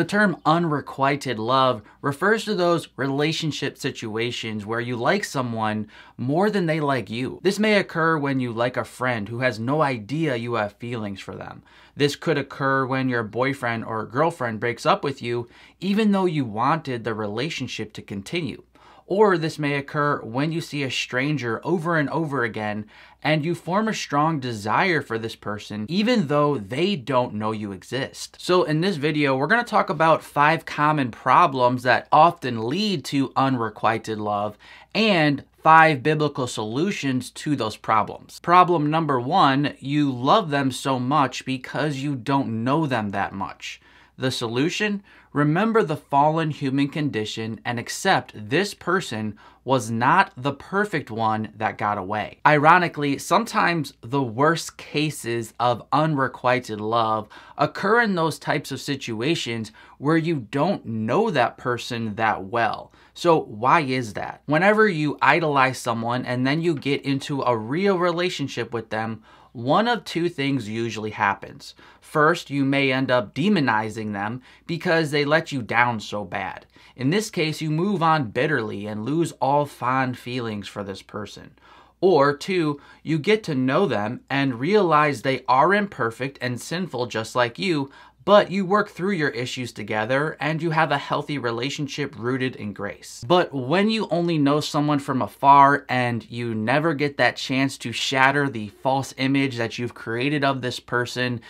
The term unrequited love refers to those relationship situations where you like someone more than they like you. This may occur when you like a friend who has no idea you have feelings for them. This could occur when your boyfriend or girlfriend breaks up with you, even though you wanted the relationship to continue. Or this may occur when you see a stranger over and over again and you form a strong desire for this person even though they don't know you exist. So in this video, we're going to talk about 5 common problems that often lead to unrequited love and 5 biblical solutions to those problems. Problem number 1, you love them so much because you don't know them that much. The solution? Remember the fallen human condition and accept this person was not the perfect one that got away. Ironically, sometimes the worst cases of unrequited love occur in those types of situations where you don't know that person that well. So why is that? Whenever you idolize someone and then you get into a real relationship with them, one of 2 things usually happens. First, you may end up demonizing them because they let you down so bad. In this case, you move on bitterly and lose all fond feelings for this person. Or 2, you get to know them and realize they are imperfect and sinful just like you, but you work through your issues together and you have a healthy relationship rooted in grace. But when you only know someone from afar and you never get that chance to shatter the false image that you've created of this person,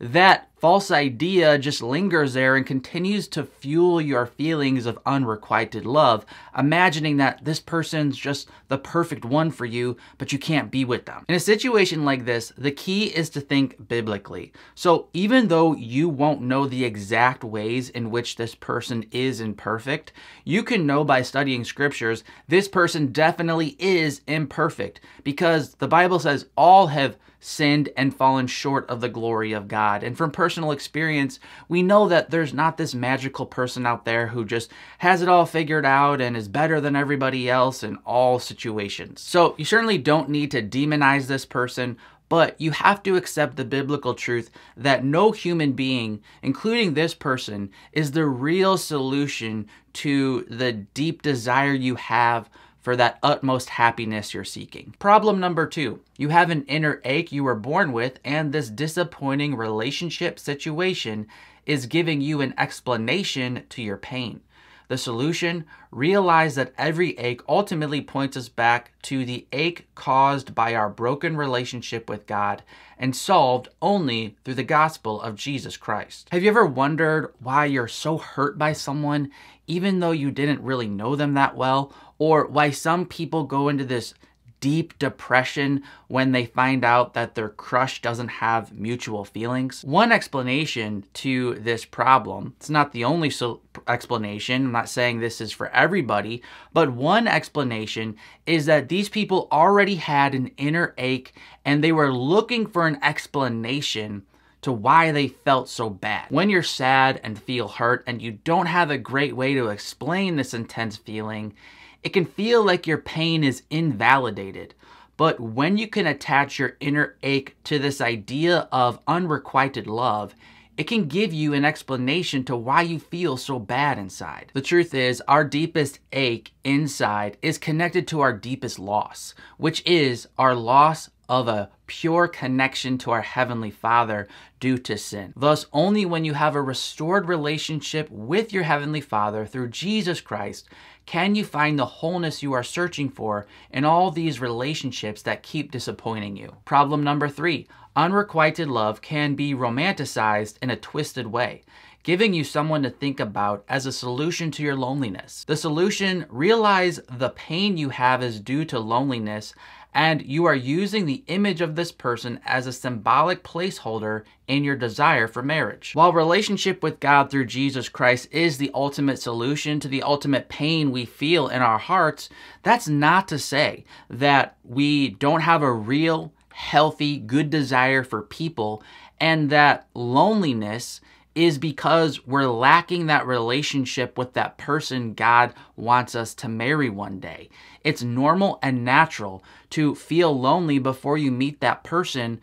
that false idea just lingers there and continues to fuel your feelings of unrequited love, imagining that this person's just the perfect one for you, but you can't be with them. In a situation like this, the key is to think biblically. So even though you won't know the exact ways in which this person is imperfect, you can know by studying scriptures this person definitely is imperfect, because the Bible says all have sinned and fallen short of the glory of God. And from personal experience, we know that there's not this magical person out there who just has it all figured out and is better than everybody else in all situations. So you certainly don't need to demonize this person, but you have to accept the biblical truth that no human being, including this person, is the real solution to the deep desire you have for that utmost happiness you're seeking. Problem number 2, you have an inner ache you were born with, and this disappointing relationship situation is giving you an explanation to your pain. The solution? Realize that every ache ultimately points us back to the ache caused by our broken relationship with God and solved only through the gospel of Jesus Christ. Have you ever wondered why you're so hurt by someone even though you didn't really know them that well? Or why some people go into this deep depression when they find out that their crush doesn't have mutual feelings? One explanation to this problem, it's not the only explanation, I'm not saying this is for everybody, but one explanation is that these people already had an inner ache and they were looking for an explanation to why they felt so bad. When you're sad and feel hurt and you don't have a great way to explain this intense feeling, it can feel like your pain is invalidated. But when you can attach your inner ache to this idea of unrequited love, it can give you an explanation to why you feel so bad inside. The truth is, our deepest ache inside is connected to our deepest loss, which is our loss of a pure connection to our Heavenly Father due to sin. Thus, only when you have a restored relationship with your Heavenly Father through Jesus Christ can you find the wholeness you are searching for in all these relationships that keep disappointing you. Problem number 3, unrequited love can be romanticized in a twisted way, giving you someone to think about as a solution to your loneliness. The solution? Realize the pain you have is due to loneliness, and you are using the image of this person as a symbolic placeholder in your desire for marriage. While relationship with God through Jesus Christ is the ultimate solution to the ultimate pain we feel in our hearts, that's not to say that we don't have a real, healthy, good desire for people, and that loneliness is because we're lacking that relationship with that person God wants us to marry one day. It's normal and natural to feel lonely before you meet that person,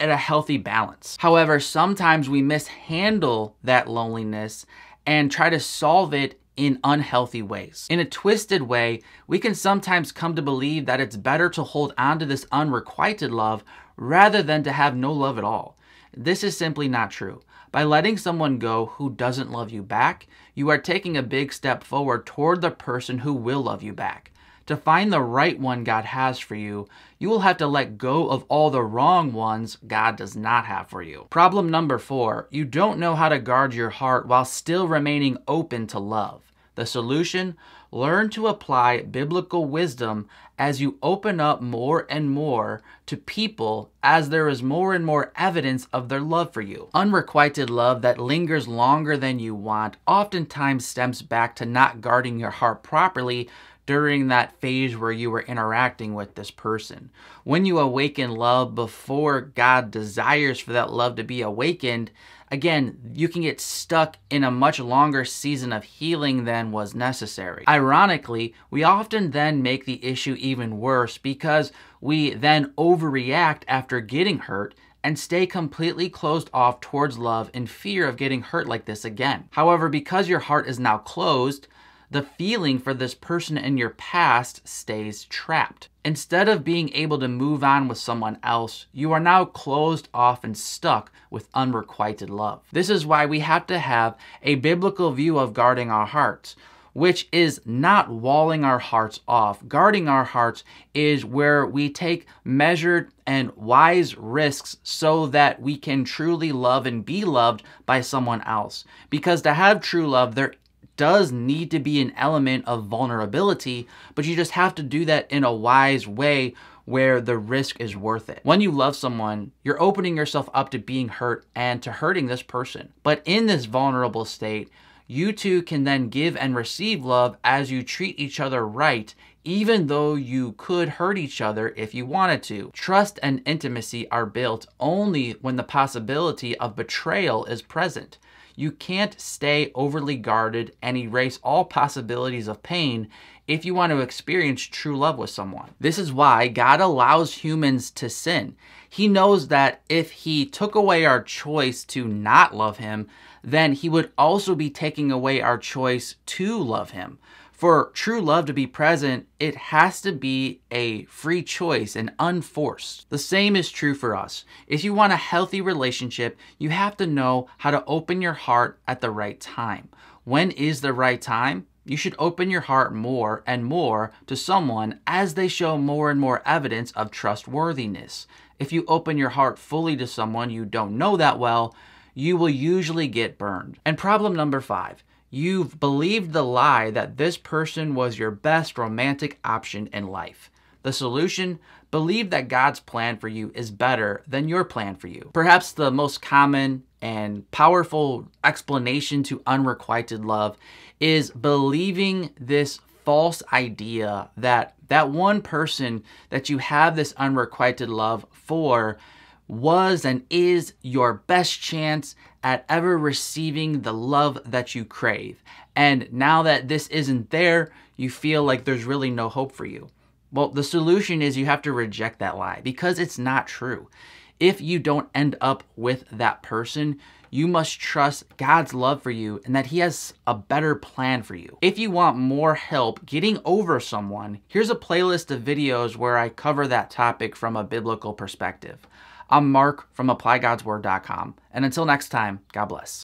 at a healthy balance. However, sometimes we mishandle that loneliness and try to solve it in unhealthy ways. In a twisted way, we can sometimes come to believe that it's better to hold on to this unrequited love rather than to have no love at all. This is simply not true. By letting someone go who doesn't love you back, you are taking a big step forward toward the person who will love you back. To find the right one God has for you, you will have to let go of all the wrong ones God does not have for you. Problem number 4, you don't know how to guard your heart while still remaining open to love. The solution? Learn to apply biblical wisdom as you open up more and more to people as there is more and more evidence of their love for you. Unrequited love that lingers longer than you want oftentimes stems back to not guarding your heart properly during that phase where you were interacting with this person. When you awaken love before God desires for that love to be awakened, again, you can get stuck in a much longer season of healing than was necessary. Ironically, we often then make the issue even worse because we then overreact after getting hurt and stay completely closed off towards love in fear of getting hurt like this again. However, because your heart is now closed, the feeling for this person in your past stays trapped. Instead of being able to move on with someone else, you are now closed off and stuck with unrequited love. This is why we have to have a biblical view of guarding our hearts, which is not walling our hearts off. Guarding our hearts is where we take measured and wise risks so that we can truly love and be loved by someone else. Because to have true love, there does need to be an element of vulnerability, but you just have to do that in a wise way where the risk is worth it. When you love someone, you're opening yourself up to being hurt and to hurting this person. But in this vulnerable state, you two can then give and receive love as you treat each other right, even though you could hurt each other if you wanted to. Trust and intimacy are built only when the possibility of betrayal is present. You can't stay overly guarded and erase all possibilities of pain if you want to experience true love with someone. This is why God allows humans to sin. He knows that if he took away our choice to not love him, then he would also be taking away our choice to love him. For true love to be present, it has to be a free choice and unforced. The same is true for us. If you want a healthy relationship, you have to know how to open your heart at the right time. When is the right time? You should open your heart more and more to someone as they show more and more evidence of trustworthiness. If you open your heart fully to someone you don't know that well, you will usually get burned. And problem number 5. You've believed the lie that this person was your best romantic option in life. The solution? Believe that God's plan for you is better than your plan for you. Perhaps the most common and powerful explanation to unrequited love is believing this false idea that one person that you have this unrequited love for was and is your best chance at ever receiving the love that you crave. And now that this isn't there, you feel like there's really no hope for you. Well, the solution is you have to reject that lie because it's not true. If you don't end up with that person, you must trust God's love for you and that he has a better plan for you. If you want more help getting over someone, here's a playlist of videos where I cover that topic from a biblical perspective. I'm Mark from ApplyGodsWord.com, and until next time, God bless.